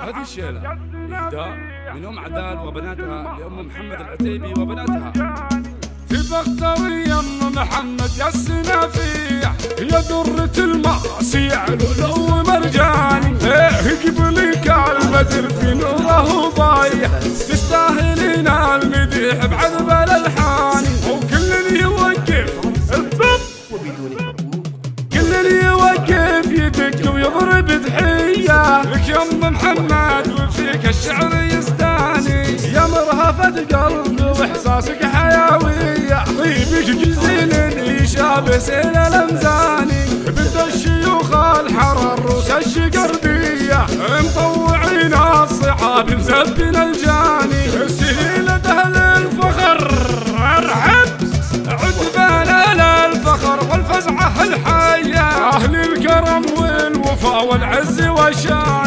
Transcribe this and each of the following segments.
هذه الشيلة إهداء من أم عدال وبناتها لأم محمد العتيبي وبناتها. في بخترية أم محمد يا السنافيح، يا درة المعاصي لؤلؤ ومرجاني، قبلي كالبدر في نوره ضايح، تستاهلين المديح بعذب الألحان، وكل اللي يوقف كل اللي يوقف يدق ويضرب تحية لك يا أم محمد، وفيك الشعر يستاني، يا مرهفة قلبي وإحساسك حيوية، طيبك جزيل يشابه سيل الأمزاني، بنت الشيوخ الحرر روس الشقردية، مطوعين الصحاب مزبن الجاني، سهيلة أهل الفخر أرحب عتبان أهل الفخر والفزعة الحية، أهل الكرم والوفا والعز والشان،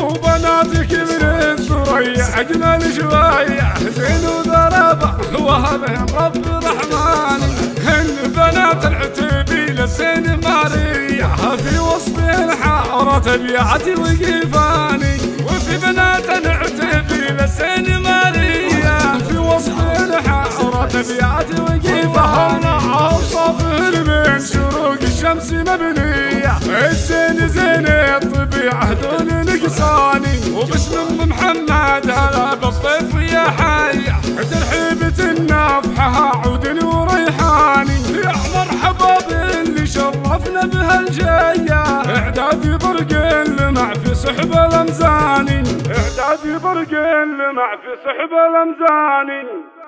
وبناتك من الثريا أجمل شوية، زين وذرابة وهبهم رب رحماني، هن بنات العتيبي للزين مارية، في وسطهن حارة تبيعتي وقيفاني، وفي بنات العتيبي للزين مارية، في وسطهن حارة تبيعتي وقيفاني، أوصافهن من شروق الشمس مبنية، الزين زين الطبيعة دون نقصاني، وباسم أم محمد هلا بالطيف يا حي، ترحيبة النافحة عود وريحاني، يا مرحبا باللي شرفنا بهالجية، إعدادي برق اللمع في سحب الأمزاني، إعدادي برق اللمع في سحب الأمزاني.